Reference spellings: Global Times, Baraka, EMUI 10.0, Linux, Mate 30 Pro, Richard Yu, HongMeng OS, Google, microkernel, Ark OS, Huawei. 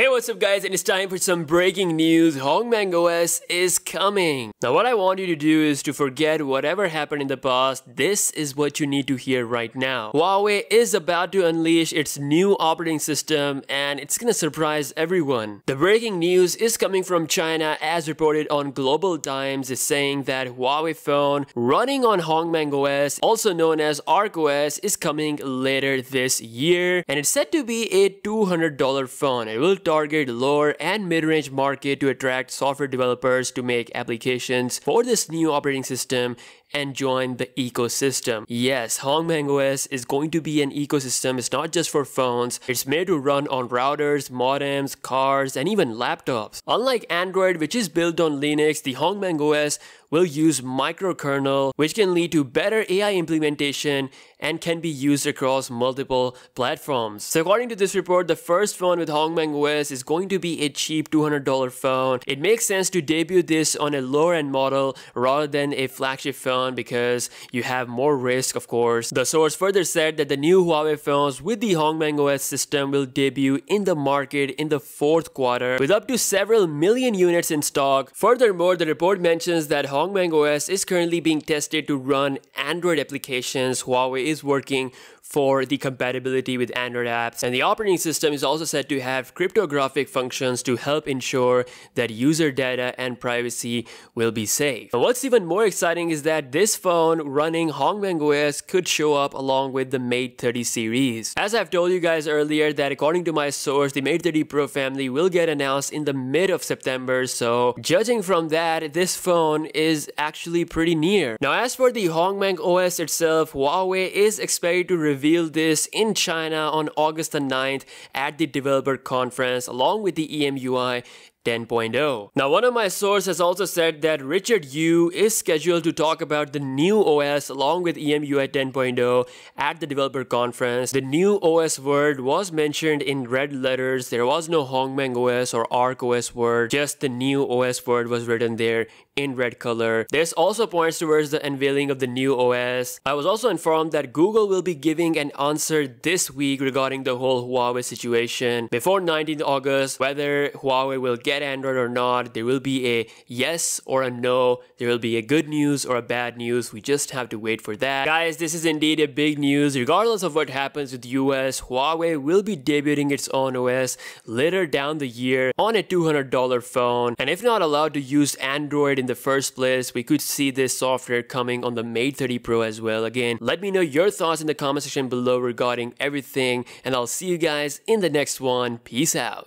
Hey, what's up guys, and it's time for some breaking news. HongMeng OS is coming. Now what I want you to do is to forget whatever happened in the past. This is what you need to hear right now. Huawei is about to unleash its new operating system and it's gonna surprise everyone. The breaking news is coming from China as reported on Global Times is saying that Huawei phone running on HongMeng OS, also known as Ark OS, is coming later this year and it's said to be a $200 phone. It will target lower and mid-range market to attract software developers to make applications for this new operating system and join the ecosystem. Yes, HongMeng OS is going to be an ecosystem. It's not just for phones. It's made to run on routers, modems, cars, and even laptops. Unlike Android, which is built on Linux, the HongMeng OS will use microkernel, which can lead to better AI implementation and can be used across multiple platforms. So according to this report, the first phone with HongMeng OS is going to be a cheap $200 phone. It makes sense to debut this on a lower-end model rather than a flagship phone, because you have more risk, of course. The source further said that the new Huawei phones with the HongMeng OS system will debut in the market in the fourth quarter with up to several million units in stock. Furthermore, the report mentions that HongMeng OS is currently being tested to run Android applications. Huawei is working for the compatibility with Android apps, and the operating system is also said to have cryptographic functions to help ensure that user data and privacy will be safe. But what's even more exciting is that this phone running HongMeng OS could show up along with the Mate 30 series. As I've told you guys earlier that according to my source, the Mate 30 Pro family will get announced in the mid of September, so judging from that, this phone is actually pretty near. Now as for the HongMeng OS itself, Huawei is expected to reveal this in China on August the 9th at the developer conference along with the EMUI 10.0. Now one of my sources has also said that Richard Yu is scheduled to talk about the new OS along with EMUI 10.0 at the developer conference. The new OS word was mentioned in red letters. There was no HongMeng OS or Ark OS word, just the new OS word was written there in red color. This also points towards the unveiling of the new OS. I was also informed that Google will be giving an answer this week regarding the whole Huawei situation before 19th August, whether Huawei will get Android or not. There will be a yes or a no. There will be a good news or a bad news. We just have to wait for that. Guys, this is indeed a big news. Regardless of what happens with US, Huawei will be debuting its own OS later down the year on a $200 phone. And if not allowed to use Android in the first place, we could see this software coming on the Mate 30 Pro as well. Again, let me know your thoughts in the comment section below regarding everything, and I'll see you guys in the next one. Peace out.